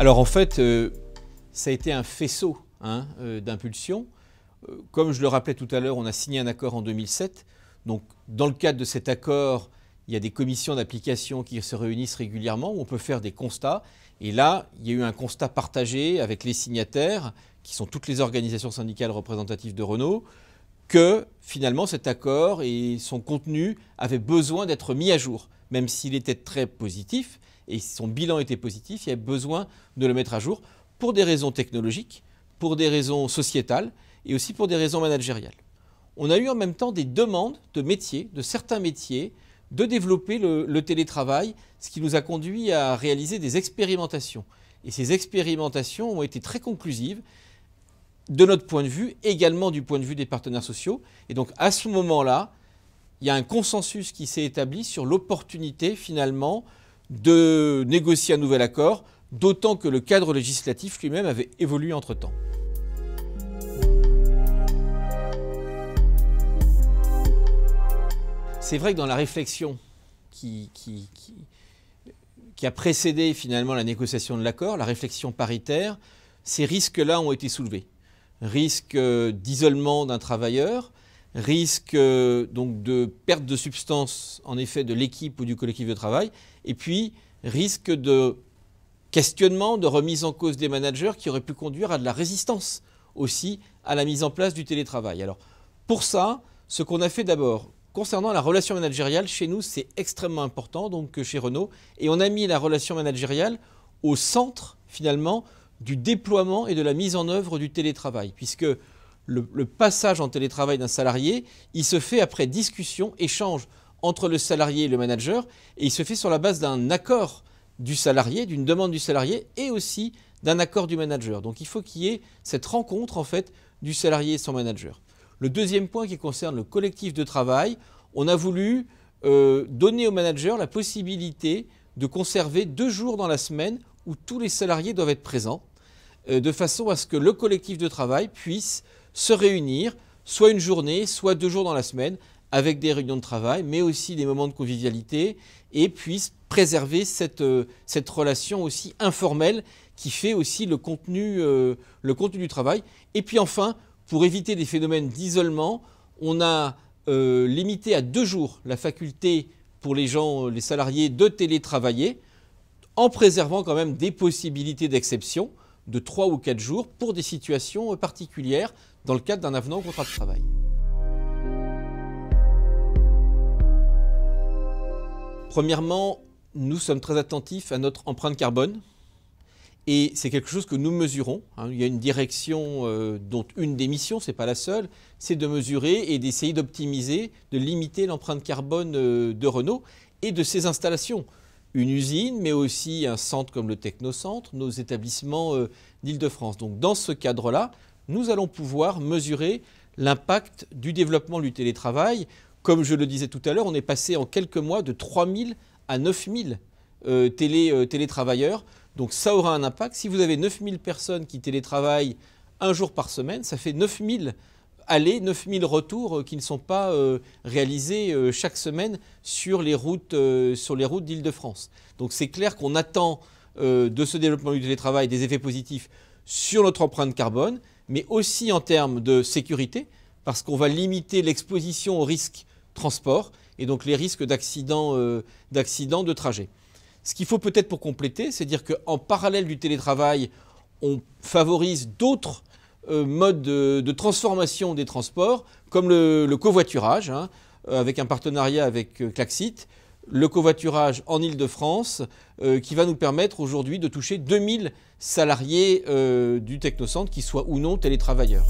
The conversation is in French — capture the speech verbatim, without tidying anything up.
Alors en fait, euh, ça a été un faisceau hein, euh, d'impulsion. Comme je le rappelais tout à l'heure, on a signé un accord en deux mille sept. Donc dans le cadre de cet accord, il y a des commissions d'application qui se réunissent régulièrement où on peut faire des constats. Et là, il y a eu un constat partagé avec les signataires, qui sont toutes les organisations syndicales représentatives de Renault, que finalement cet accord et son contenu avaient besoin d'être mis à jour. Même s'il était très positif et son bilan était positif, il y avait besoin de le mettre à jour pour des raisons technologiques, pour des raisons sociétales et aussi pour des raisons managériales. On a eu en même temps des demandes de métiers, de certains métiers, de développer le, le télétravail, ce qui nous a conduit à réaliser des expérimentations. Et ces expérimentations ont été très conclusives, de notre point de vue, également du point de vue des partenaires sociaux. Et donc à ce moment-là, il y a un consensus qui s'est établi sur l'opportunité finalement de négocier un nouvel accord, d'autant que le cadre législatif lui-même avait évolué entre-temps. C'est vrai que dans la réflexion qui, qui, qui, qui a précédé finalement la négociation de l'accord, la réflexion paritaire, ces risques-là ont été soulevés. Risque d'isolement d'un travailleur, risque donc de perte de substance en effet de l'équipe ou du collectif de travail, et puis risque de questionnement, de remise en cause des managers qui aurait pu conduire à de la résistance aussi à la mise en place du télétravail. Alors pour ça, ce qu'on a fait d'abord, concernant la relation managériale, chez nous, c'est extrêmement important, donc chez Renault. Et on a mis la relation managériale au centre, finalement, du déploiement et de la mise en œuvre du télétravail. Puisque le, le passage en télétravail d'un salarié, il se fait après discussion, échange entre le salarié et le manager. Et il se fait sur la base d'un accord du salarié, d'une demande du salarié et aussi d'un accord du manager. Donc il faut qu'il y ait cette rencontre, en fait, du salarié et son manager. Le deuxième point qui concerne le collectif de travail, on a voulu euh, donner aux managers la possibilité de conserver deux jours dans la semaine où tous les salariés doivent être présents, euh, de façon à ce que le collectif de travail puisse se réunir, soit une journée, soit deux jours dans la semaine, avec des réunions de travail, mais aussi des moments de convivialité, et puisse préserver cette, euh, cette relation aussi informelle qui fait aussi le contenu, euh, le contenu du travail. Et puis enfin, pour éviter des phénomènes d'isolement, on a euh, limité à deux jours la faculté pour les gens, les salariés, de télétravailler, en préservant quand même des possibilités d'exception de trois ou quatre jours pour des situations particulières dans le cadre d'un avenant au contrat de travail. Premièrement, nous sommes très attentifs à notre empreinte carbone. Et c'est quelque chose que nous mesurons. Il y a une direction euh, dont une des missions, ce n'est pas la seule, c'est de mesurer et d'essayer d'optimiser, de limiter l'empreinte carbone euh, de Renault et de ses installations. Une usine, mais aussi un centre comme le Technocentre, nos établissements euh, d'Île-de-France. Donc dans ce cadre-là, nous allons pouvoir mesurer l'impact du développement du télétravail. Comme je le disais tout à l'heure, on est passé en quelques mois de trois mille à neuf mille euh, télé, euh, télétravailleurs. Donc ça aura un impact. Si vous avez neuf mille personnes qui télétravaillent un jour par semaine, ça fait neuf mille allées, neuf mille retours qui ne sont pas euh, réalisés euh, chaque semaine sur les routes, euh, sur les routes d'Île-de-France. Donc c'est clair qu'on attend euh, de ce développement du télétravail des effets positifs sur notre empreinte carbone, mais aussi en termes de sécurité, parce qu'on va limiter l'exposition aux risques transport et donc les risques d'accidents euh, d'accidents de trajet. Ce qu'il faut peut-être pour compléter, c'est dire qu'en parallèle du télétravail, on favorise d'autres euh, modes de, de transformation des transports, comme le, le covoiturage, hein, avec un partenariat avec euh, Klaxit, le covoiturage en Île-de-France, euh, qui va nous permettre aujourd'hui de toucher deux mille salariés euh, du Technocentre, qui soient ou non télétravailleurs.